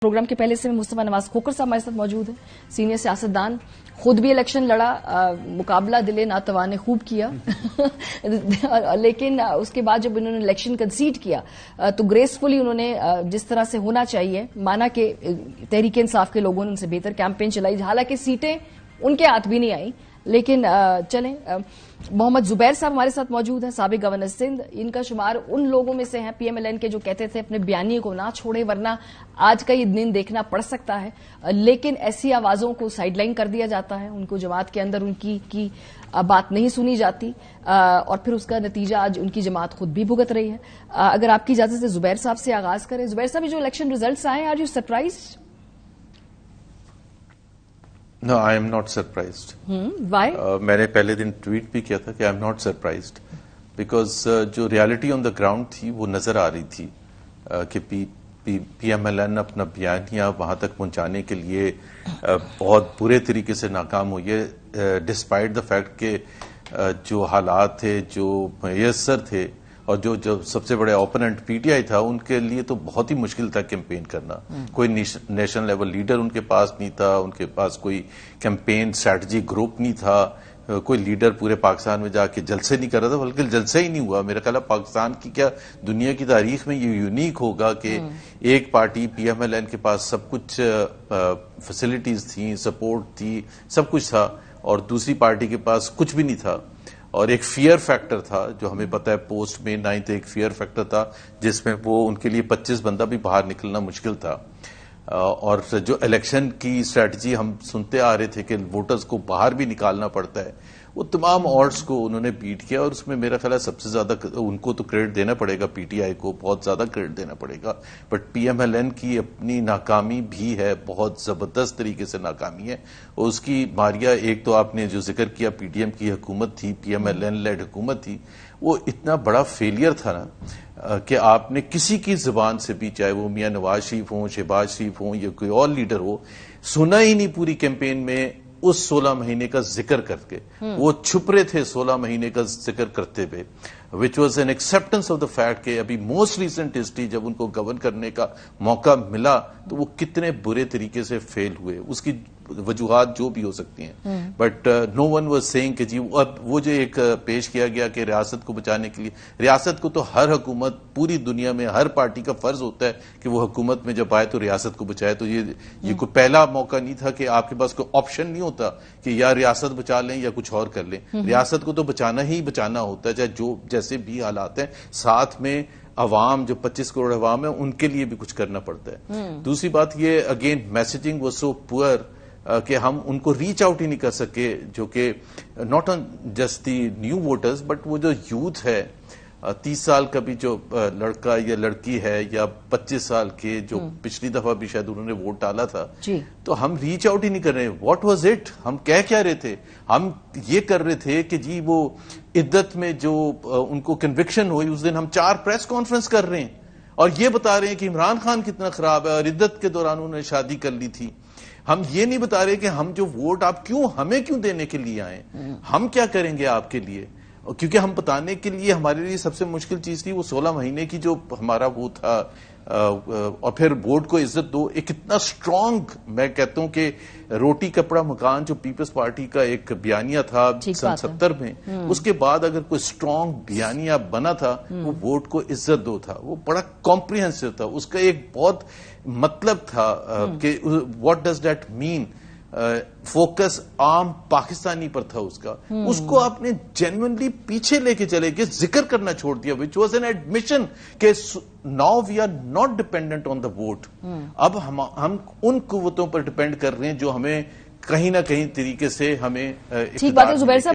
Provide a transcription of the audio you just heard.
Programme के पहले से मुस्तफा नवाज खोकर साहब हमारे साथ मौजूद हैं, सीनियर सियासतदान, खुद भी इलेक्शन लड़ा, मुकाबला दिले नातवा ने खूब किया लेकिन उसके बाद जब इन्होंने इलेक्शन कंसीड किया तो ग्रेसफुली उन्होंने जिस तरह से होना चाहिए, माना कि तहरीक इंसाफ के लोगों ने उनसे बेहतर कैंपेन चलाई, हालांकि सीटें उनके हाथ भी नहीं आई, लेकिन चले। मोहम्मद जुबैर साहब हमारे साथ मौजूद हैं, साबिक गवर्नर सिंध, इनका शुमार उन लोगों में से हैं पीएमएलएन के जो कहते थे अपने बयानी को ना छोड़े वरना आज का ये दिन देखना पड़ सकता है, लेकिन ऐसी आवाजों को साइडलाइन कर दिया जाता है, उनको जमात के अंदर उनकी की बात नहीं सुनी जाती और फिर उसका नतीजा आज उनकी जमात खुद भी भुगत रही है। अगर आपकी इजाजत से जुबैर साहब से आगाज करें। जुबैर साहब, जो इलेक्शन रिजल्ट आए, are you surprise? No, I am not surprised. Why? मैंने पहले दिन ट्वीट भी किया था कि I am not surprised because जो reality on the ground थी वो नजर आ रही थी कि PMLN अपना बयानिया वहाँ तक पहुँचाने के लिए बहुत बुरे तरीके से नाकाम हुई है, डिस्पाइट द फैक्ट के जो हालात थे, जो मैसर थे और जो सबसे बड़े ओपोनेंट पीटीआई था, उनके लिए तो बहुत ही मुश्किल था कैंपेन करना। कोई नेशनल लेवल लीडर उनके पास नहीं था, उनके पास कोई कैंपेन स्ट्रेटजी ग्रुप नहीं था, कोई लीडर पूरे पाकिस्तान में जाके जलसे नहीं कर रहा था, बल्कि जलसा ही नहीं हुआ। मेरा ख्याल है पाकिस्तान की क्या दुनिया की तारीख में ये यूनिक होगा कि एक पार्टी पीएमएलएन के पास सब कुछ फैसिलिटीज थी, सपोर्ट थी, सब कुछ था और दूसरी पार्टी के पास कुछ भी नहीं था। और एक फियर फैक्टर था जो हमें पता है, पोस्ट में 9th एक फियर फैक्टर था जिसमें वो उनके लिए 25 बंदा भी बाहर निकलना मुश्किल था। और जो इलेक्शन की स्ट्रेटजी हम सुनते आ रहे थे कि वोटर्स को बाहर भी निकालना पड़ता है, वो तमाम ऑड्स को उन्होंने बीट किया और उसमें मेरा ख्याल है सबसे ज्यादा उनको तो क्रेडिट देना पड़ेगा, पीटीआई को बहुत ज्यादा क्रेडिट देना पड़ेगा, बट पीएमएलएन की अपनी नाकामी भी है, बहुत जबरदस्त तरीके से नाकामी है। और उसकी मारिया एक तो आपने जो जिक्र किया पीडीएम की हुकूमत थी, पीएमएलएन लेड हुकूमत थी, वो इतना बड़ा फेलियर था ना कि आपने किसी की जुबान से भी, चाहे वो मियां नवाज शरीफ हों, शहबाज शरीफ हों या कोई और लीडर हो, सुना ही नहीं पूरी कैंपेन में उस 16 महीने का जिक्र करके। वो छुप रहे थे 16 महीने का जिक्र करते हुए, which was an acceptance of the fact के अभी मोस्ट रिसेंट हिस्ट्री जब उनको गवर्न करने का मौका मिला तो वो कितने बुरे तरीके से फेल हुए, उसकी वजूहात जो भी हो सकती हैं, but no one was saying कि जी अब वो जो एक पेश किया गया कि रियासत को बचाने के लिए, रियासत को तो हर हुकूमत पूरी दुनिया में हर पार्टी का फर्ज होता है कि वो हुकूमत में जब आए तो रियासत को बचाए, तो ये कोई पहला मौका नहीं था कि आपके पास कोई ऑप्शन नहीं होता कि या रियासत बचा लें या कुछ और कर लें, रियासत को तो बचाना ही बचाना होता है, चाहे जो जैसे भी हालात हैं। साथ में अवाम, जो 25 करोड़ अवाम है, उनके लिए भी कुछ करना पड़ता है। दूसरी बात ये again messaging was so poor कि हम उनको रीच आउट ही नहीं कर सके, जो कि not on just the new voters but वो जो यूथ है, 30 साल का भी जो लड़का या लड़की है या 25 साल के, जो पिछली दफा भी शायद उन्होंने वोट डाला था, तो हम रीच आउट ही नहीं कर रहे। What was it? हम क्या रहे थे? हम ये कर रहे थे कि जी वो इद्दत में जो उनको कन्विक्शन हुई उस दिन हम 4 प्रेस कॉन्फ्रेंस कर रहे हैं और ये बता रहे हैं कि इमरान खान कितना खराब है और इद्दत के दौरान उन्होंने शादी कर ली थी। हम ये नहीं बता रहे कि हम जो वोट आप क्यों हमें क्यों देने के लिए आए, हम क्या करेंगे आपके लिए, क्योंकि हम बताने के लिए हमारे लिए सबसे मुश्किल चीज थी वो 16 महीने की जो हमारा वो था। और फिर वोट को इज्जत दो, एक इतना स्ट्रांग, मैं कहता हूं कि रोटी कपड़ा मकान जो पीपल्स पार्टी का एक बयानिया था 1970 में, उसके बाद अगर कोई स्ट्रांग बयानिया बना था वो वोट को इज्जत दो था। वो बड़ा कॉम्प्रिहेंसिव था, उसका एक बहुत मतलब था कि what does that mean, focus आम पाकिस्तानी पर था उसका, उसको आपने जेन्युइनली पीछे लेके चले के जिक्र करना छोड़ दिया, विच वाज एन एडमिशन के now we are not dependent on the vote. अब हम उन कुव्वतों पर डिपेंड कर रहे हैं जो हमें कहीं ना कहीं तरीके से हमें। ठीक बात है जुबैर साहब।